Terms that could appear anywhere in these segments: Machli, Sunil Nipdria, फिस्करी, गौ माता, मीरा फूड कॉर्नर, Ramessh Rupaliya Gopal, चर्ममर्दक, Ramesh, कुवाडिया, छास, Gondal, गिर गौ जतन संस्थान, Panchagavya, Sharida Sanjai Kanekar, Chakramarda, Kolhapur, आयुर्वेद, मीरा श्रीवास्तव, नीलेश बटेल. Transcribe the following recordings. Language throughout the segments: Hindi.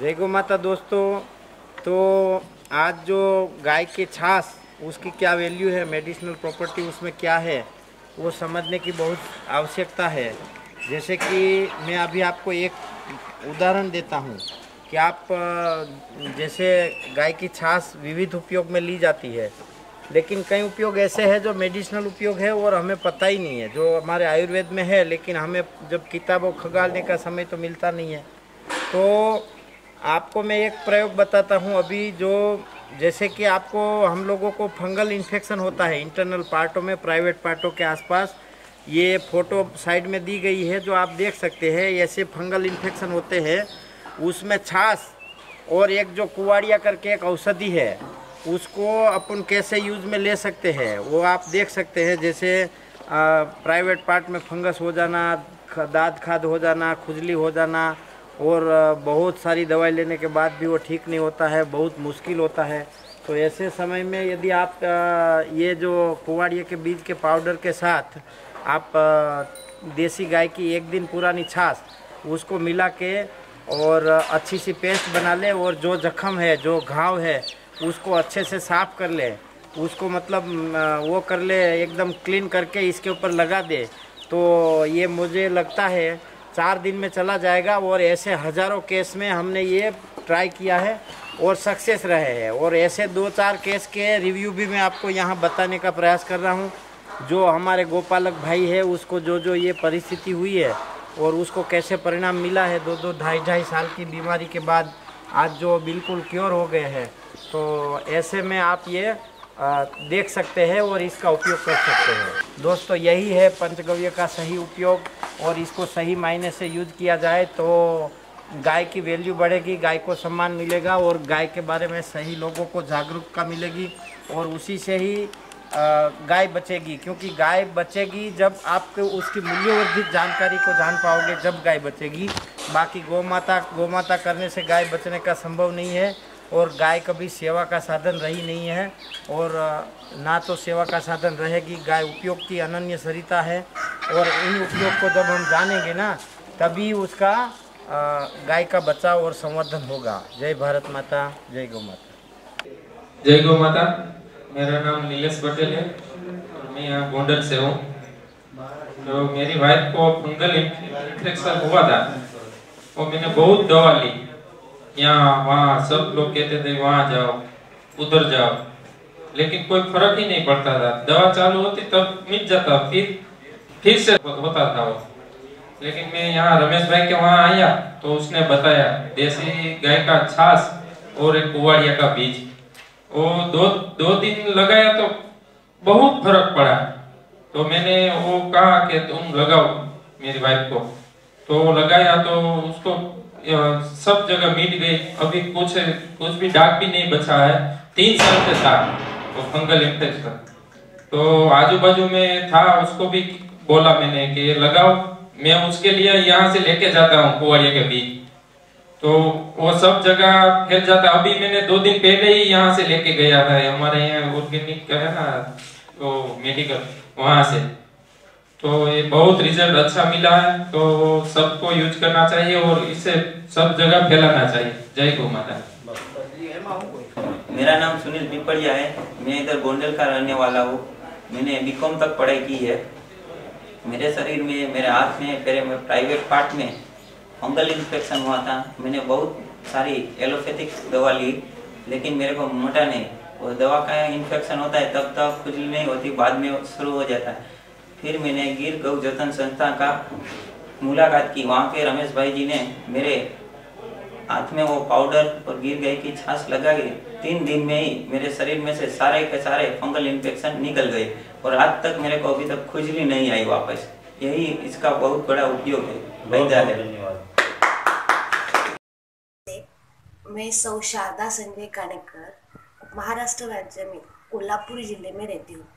जय गौ माता दोस्तों, तो आज जो गाय की छास उसकी क्या वैल्यू है, मेडिसिनल प्रॉपर्टी उसमें क्या है वो समझने की बहुत आवश्यकता है। जैसे कि मैं अभी आपको एक उदाहरण देता हूँ कि आप जैसे गाय की छास विविध उपयोग में ली जाती है, लेकिन कई उपयोग ऐसे हैं जो मेडिसिनल उपयोग है और हमें पता ही नहीं है, जो हमारे आयुर्वेद में है लेकिन हमें जब किताबों खंगालने का समय तो मिलता नहीं है। तो आपको मैं एक प्रयोग बताता हूँ अभी, जो जैसे कि आपको हम लोगों को फंगल इन्फेक्शन होता है इंटरनल पार्टों में, प्राइवेट पार्टों के आसपास। ये फ़ोटो साइड में दी गई है जो आप देख सकते हैं, ऐसे फंगल इन्फेक्शन होते हैं। उसमें छास और एक जो कुवाडिया करके एक औषधि है उसको अपन कैसे यूज़ में ले सकते हैं वो आप देख सकते हैं। जैसे प्राइवेट पार्ट में फंगस हो जाना, दाद खाद हो जाना, खुजली हो जाना, और बहुत सारी दवाई लेने के बाद भी वो ठीक नहीं होता है, बहुत मुश्किल होता है। तो ऐसे समय में यदि आप ये जो कुवाड़िया के बीज के पाउडर के साथ आप देसी गाय की एक दिन पुरानी छास उसको मिला के और अच्छी सी पेस्ट बना ले, और जो जख्म है जो घाव है उसको अच्छे से साफ कर ले, उसको मतलब वो कर ले एकदम क्लीन करके इसके ऊपर लगा दे, तो ये मुझे लगता है 4 दिन में चला जाएगा। और ऐसे हज़ारों केस में हमने ये ट्राई किया है और सक्सेस रहे हैं, और ऐसे 2-4 केस के रिव्यू भी मैं आपको यहाँ बताने का प्रयास कर रहा हूँ। जो हमारे गोपालक भाई है उसको जो ये परिस्थिति हुई है और उसको कैसे परिणाम मिला है, 2-2, 2.5 साल की बीमारी के बाद आज जो बिल्कुल क्योर हो गए हैं। तो ऐसे में आप ये देख सकते हैं और इसका उपयोग कर सकते हैं। दोस्तों यही है पंचगव्य का सही उपयोग, और इसको सही मायने से यूज किया जाए तो गाय की वैल्यू बढ़ेगी, गाय को सम्मान मिलेगा, और गाय के बारे में सही लोगों को जागरूकता मिलेगी, और उसी से ही गाय बचेगी। क्योंकि गाय बचेगी जब आप उसकी मूल्यवर्धित जानकारी को जान पाओगे, जब गाय बचेगी। बाकी गौ माता करने से गाय बचने का संभव नहीं है, और गाय कभी सेवा का साधन रही नहीं है और ना तो सेवा का साधन रहेगी। गाय उपयोग की अनन्य सरिता है, और इन उपयोग को जब हम जानेंगे ना तभी उसका गाय का बचाव और संवर्धन होगा। जय भारत माता, जय गौ माता, जय गौ माता। मेरा नाम नीलेश बटेल है और मैं यहाँ गोंडल से हूँ। तो मेरी वाइफ को फंगल इन्फेक्शन हुआ था और मैंने बहुत दवा ली, यहाँ वहाँ सब लोग कहते थे वहाँ जाओ उधर जाओ, लेकिन कोई फर्क ही नहीं पड़ता था। दवा चालू होती तब मिट जाता, फिर से होता था वो। लेकिन मैं यहाँ रमेश भाई के वहाँ आया तो उसने बताया देसी गाय का छास और एक कुवाड़िया का बीज, वो दो दिन लगाया तो बहुत फर्क पड़ा। तो मैंने वो कहा कि तुम लगाओ मेरी वाइफ को, तो वो लगाया तो उसको सब जगह मिट गई। अभी कुछ भी दाग भी नहीं बचा है, 3 साल से था वो फंगल इन्फेक्शन। तो आजू बाजू में था, उसको भी बोला मैंने कि लगाओ, मैं उसके लिए यहाँ से लेके जाता हूँ कुवाड़िया के बीज, तो वो सब जगह फैल जाता। अभी मैंने 2 दिन पहले ही यहाँ से लेके गया था, हमारे यहाँ ऑर्गेनिक का है ना तो मेडिकल, वहाँ से तो ये बहुत रिजल्ट अच्छा मिला है। तो सबको यूज करना चाहिए और इसे सब जगह फैलाना चाहिए। जय गौ माता। मेरा नाम सुनील निपड़िया है, मैं इधर गोंडल का रहने वाला हूँ। मैंने बीकॉम तक पढ़ाई की है। मेरे शरीर में, मेरे हाथ में, पैर में, प्राइवेट पार्ट में फंगल इन्फेक्शन हुआ था। मैंने बहुत सारी एलोपैथिक दवा ली लेकिन मेरे को मोटा नहीं। वो दवा का इन्फेक्शन होता है तब तक खुजली नहीं होती, बाद में शुरू हो जाता है। फिर मैंने गिर गौ जतन संस्थान का मुलाकात की, वहाँ के रमेश भाई जी ने मेरे हाथ में वो पाउडर और गिर गाय की छाछ लगाई। 3 दिन में ही मेरे शरीर में से सारे के सारे फंगल इन्फेक्शन निकल गए, और आज तक मेरे को अभी तक खुजली नहीं आई वापस। यही इसका बहुत बड़ा उपयोग है, फायदा है। मैं सौ शारदा संजय कानेकर, महाराष्ट्र राज्य में कोल्हापुर जिले में रहती हूँ।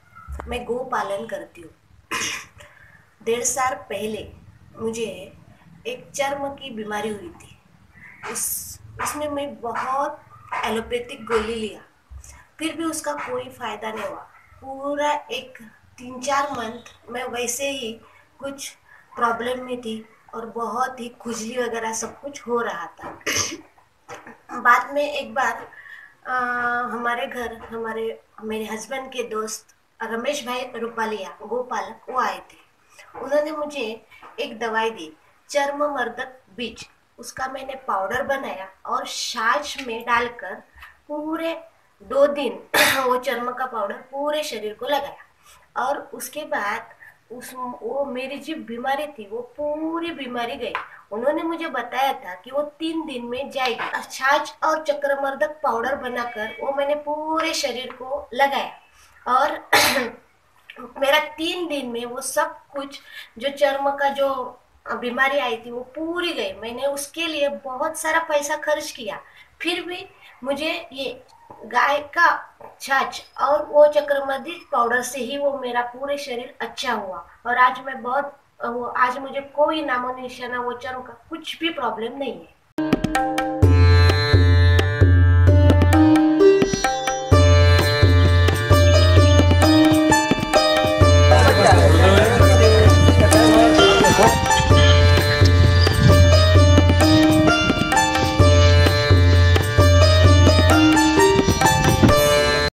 मैं गौ पालन करती हूँ। 1.5 साल पहले मुझे एक चर्म की बीमारी हुई थी। उसमें मैं बहुत एलोपैथिक गोली लिया, फिर भी उसका कोई फायदा नहीं हुआ। पूरा 1-3-4 मंथ मैं वैसे ही कुछ प्रॉब्लम में थी और बहुत ही खुजली वगैरह सब कुछ हो रहा था। बाद में एक बार हमारे घर मेरे हस्बैंड के दोस्त रमेश भाई रूपालिया गोपाल वो आए थे। उन्होंने मुझे एक दवाई दी चर्ममर्दक बीज, उसका मैंने पाउडर बनाया और छाछ में डालकर पूरे 2 दिन वो चर्म का पाउडर पूरे शरीर को लगाया और उसके बाद वो मेरी जो बीमारी थी वो पूरी बीमारी गई। उन्होंने मुझे बताया था कि वो 3 दिन में जाएगी। छाछ और चक्रमर्दक पाउडर बनाकर वो मैंने पूरे शरीर को लगाया और मेरा 3 दिन में वो सब कुछ जो चर्म का जो बीमारी आई थी वो पूरी गई। मैंने उसके लिए बहुत सारा पैसा खर्च किया, फिर भी मुझे ये गाय का छाछ और वो चक्रमर्दी पाउडर से ही वो मेरा पूरे शरीर अच्छा हुआ। और आज मुझे कोई नामो निशाना वो चर्म का कुछ भी प्रॉब्लम नहीं है।